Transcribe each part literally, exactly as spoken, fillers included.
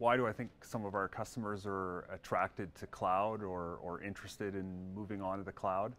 why do I think some of our customers are attracted to cloud or, or interested in moving on to the cloud?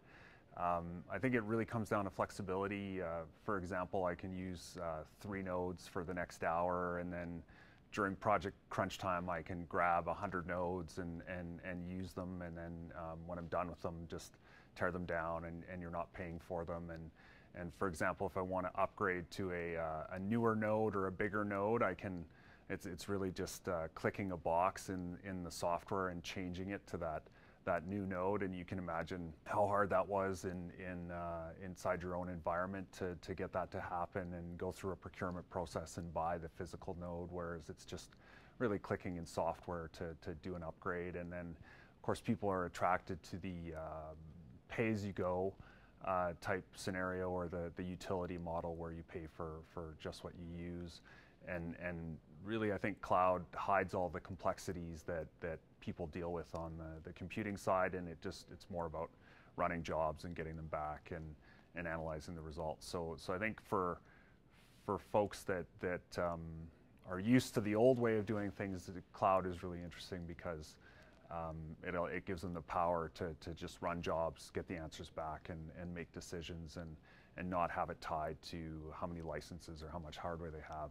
Um, I think it really comes down to flexibility. Uh, for example, I can use uh, three nodes for the next hour, and then during project crunch time, I can grab one hundred nodes and, and, and use them, and then um, when I'm done with them, just tear them down, and, and you're not paying for them. And, and for example, if I want to upgrade to a, uh, a newer node or a bigger node, I can, it's, it's really just uh, clicking a box in, in the software and changing it to that, that new node. And you can imagine how hard that was in, in, uh, inside your own environment to, to get that to happen and go through a procurement process and buy the physical node, whereas it's just really clicking in software to, to do an upgrade. And then, of course, people are attracted to the uh, pay-as-you-go uh, type scenario, or the, the utility model where you pay for, for just what you use. And, and really, I think cloud hides all the complexities that, that people deal with on the, the computing side, and it just, it's more about running jobs and getting them back and, and analyzing the results. So, so I think for, for folks that, that um, are used to the old way of doing things, the cloud is really interesting because um, it, it gives them the power to, to just run jobs, get the answers back, and, and make decisions, and, and not have it tied to how many licenses or how much hardware they have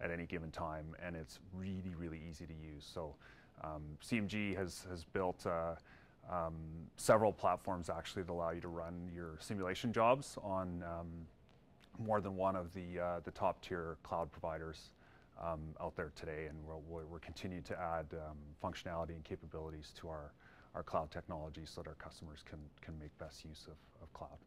at any given time, and it's really, really easy to use. So um, C M G has, has built uh, um, several platforms actually that allow you to run your simulation jobs on um, more than one of the, uh, the top tier cloud providers um, out there today, and we'll, we're continuing to add um, functionality and capabilities to our, our cloud technology so that our customers can, can make best use of, of cloud.